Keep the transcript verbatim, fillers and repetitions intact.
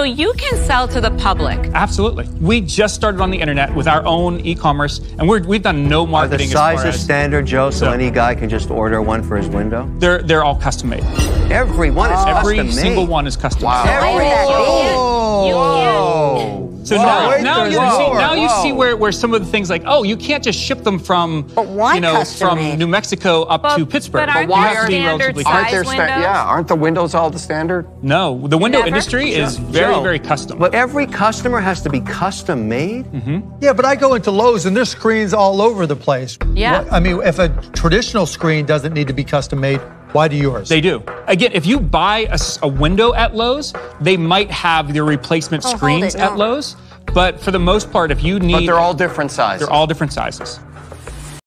so you can sell to the public. Absolutely. We just started on the internet with our own e-commerce, and we're, we've done no marketing. Are the sizes as as, standard, Joe, so, so any guy can just order one for his window? They're, they're all custom-made. Every one is oh. custom-made? Every single one is custom-made. Wow. Every oh. you can't. You can't. So whoa, now, now, you, lower, see, now you see where, where some of the things like, oh, you can't just ship them from, you know, from made? New Mexico up but, to Pittsburgh. But aren't why are standard size aren't there sta windows? Yeah, aren't the windows all the standard? No, the window Never? industry is Joe, very, Joe, very custom. But every customer has to be custom made? Mm-hmm. Yeah, but I go into Lowe's and there's screens all over the place. Yeah. What, I mean, if a traditional screen doesn't need to be custom made, why do yours? They do. Again, if you buy a, a window at Lowe's, they might have their replacement oh, screens at Lowe's. But for the most part, if you need... But they're all different sizes. They're all different sizes.